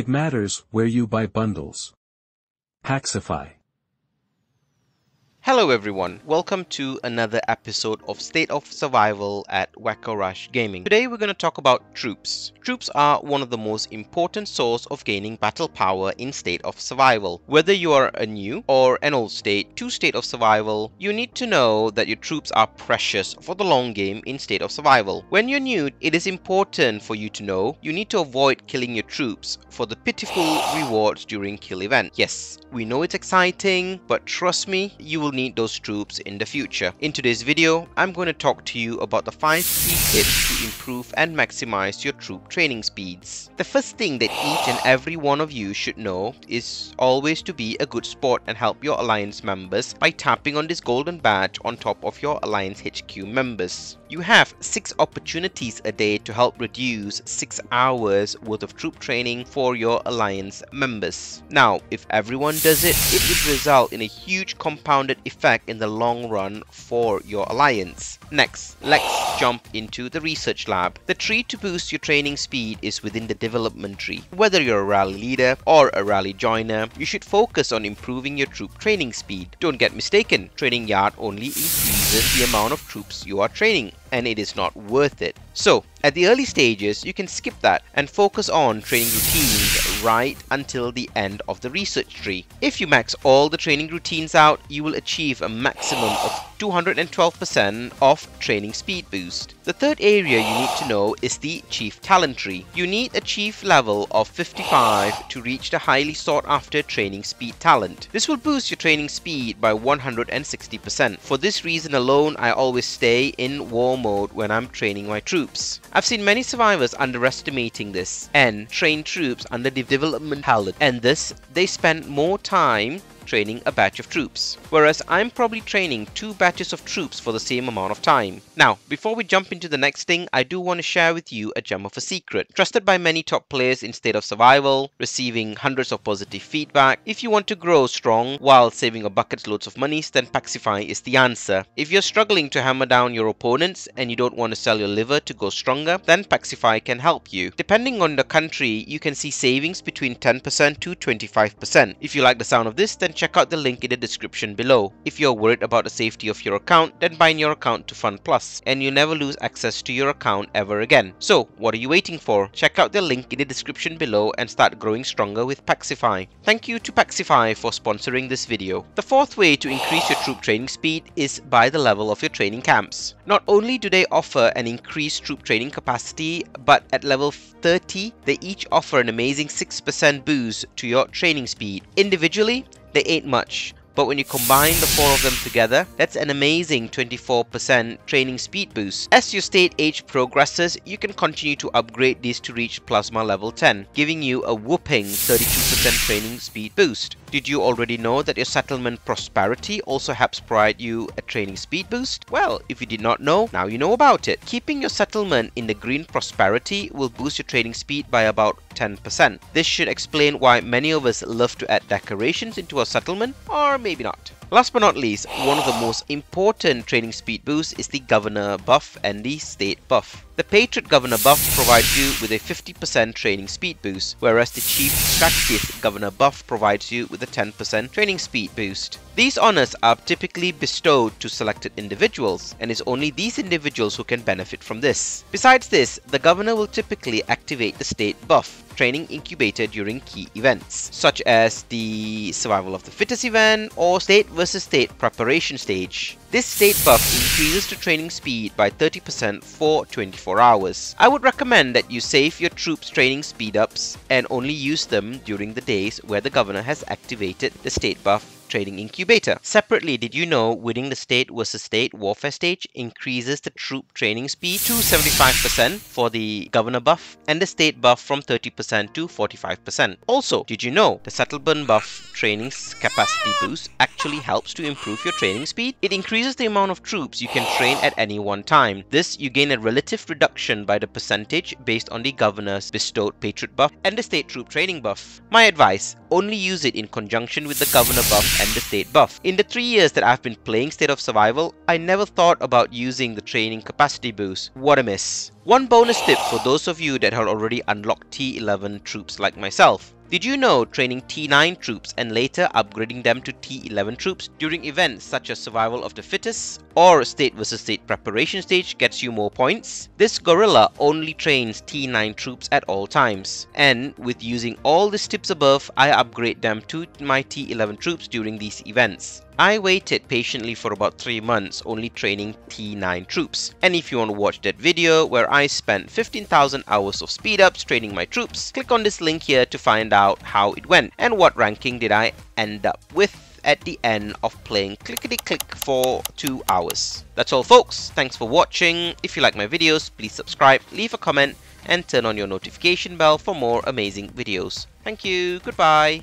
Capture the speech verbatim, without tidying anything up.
It matters where you buy bundles. Paxify. Hello everyone, welcome to another episode of State of Survival at wackoRash Gaming. Today we're going to talk about troops. Troops are one of the most important source of gaining battle power in State of Survival. Whether you are a new or an old state to State of Survival, you need to know that your troops are precious for the long game in State of Survival. When you're new, it is important for you to know you need to avoid killing your troops for the pitiful rewards during kill event. Yes, we know it's exciting, but trust me, you will need those troops in the future. In today's video, I'm going to talk to you about the five key tips to improve and maximize your troop training speeds. The first thing that each and every one of you should know is always to be a good sport and help your alliance members by tapping on this golden badge on top of your alliance H Q members. You have six opportunities a day to help reduce six hours worth of troop training for your alliance members. Now, if everyone does it, it would result in a huge compounded effect in the long run for your alliance. Next, let's jump into the research lab. The tree to boost your training speed is within the development tree. Whether you're a rally leader or a rally joiner, you should focus on improving your troop training speed. Don't get mistaken, training yard only increases the amount of troops you are training, and it is not worth it. So, at the early stages, you can skip that and focus on training routines right until the end of the research tree. If you max all the training routines out, you will achieve a maximum of two hundred twelve percent of training speed boost. The third area you need to know is the chief talent tree. You need a chief level of fifty-five to reach the highly sought after training speed talent. This will boost your training speed by one hundred sixty percent. For this reason alone, I always stay in war mode when I'm training my troops. I've seen many survivors underestimating this and train troops under the development talent, and this they spend more time training a batch of troops, whereas I'm probably training two batches of troops for the same amount of time. Now, before we jump into the next thing, I do want to share with you a gem of a secret. Trusted by many top players in State of Survival, receiving hundreds of positive feedback. If you want to grow strong while saving a bucket loads of monies, then Paxify is the answer. If you're struggling to hammer down your opponents and you don't want to sell your liver to go stronger, then Paxify can help you. Depending on the country, you can see savings between ten percent to twenty-five percent. If you like the sound of this, then check out the link in the description below. If you're worried about the safety of your account, then bind your account to FunPlus and you never lose access to your account ever again. So what are you waiting for? Check out the link in the description below and start growing stronger with Paxify. Thank you to Paxify for sponsoring this video. The fourth way to increase your troop training speed is by the level of your training camps. Not only do they offer an increased troop training capacity, but at level thirty, they each offer an amazing six percent boost to your training speed. Individually, they ain't much, but when you combine the four of them together, that's an amazing twenty-four percent training speed boost. As your state age progresses, you can continue to upgrade these to reach plasma level ten, giving you a whopping thirty-two percent training speed boost. Did you already know that your settlement prosperity also helps provide you a training speed boost? Well, if you did not know, now you know about it. Keeping your settlement in the green prosperity will boost your training speed by about ten percent. This should explain why many of us love to add decorations into our settlement, or maybe not. Last but not least, one of the most important training speed boosts is the governor buff and the state buff. The Patriot Governor buff provides you with a fifty percent training speed boost, whereas the Chief Strategist Governor buff provides you with a ten percent training speed boost. These honors are typically bestowed to selected individuals, and it's only these individuals who can benefit from this. Besides this, the governor will typically activate the state buff training incubator during key events, such as the Survival of the Fittest event or State versus State preparation stage. This state buff increases the training speed by thirty percent for twenty-four hours. I would recommend that you save your troops' training speed ups and only use them during the days where the governor has activated the state buff training incubator. Separately, did you know winning the state versus state warfare stage increases the troop training speed to seventy-five percent for the governor buff and the state buff from thirty percent to forty-five percent. Also, did you know the settlement buff training capacity boost actually helps to improve your training speed? It increases the amount of troops you can train at any one time. This, you gain a relative reduction by the percentage based on the governor's bestowed patriot buff and the state troop training buff. My advice, only use it in conjunction with the governor buff and the state buff. In the three years that I've been playing State of Survival, I never thought about using the training capacity boost. What a miss. One bonus tip for those of you that had already unlocked T eleven troops like myself. Did you know training T nine troops and later upgrading them to T eleven troops during events such as Survival of the Fittest or State versus. State preparation stage gets you more points? This gorilla only trains T nine troops at all times, and with using all these tips above, I upgrade them to my T eleven troops during these events. I waited patiently for about three months only training T nine troops, and if you want to watch that video where I spent fifteen thousand hours of speed ups training my troops, click on this link here to find out how it went and what ranking did I end up with at the end of playing clickety click for two hours. That's all folks, thanks for watching. If you like my videos, please subscribe, leave a comment and turn on your notification bell for more amazing videos. Thank you, goodbye.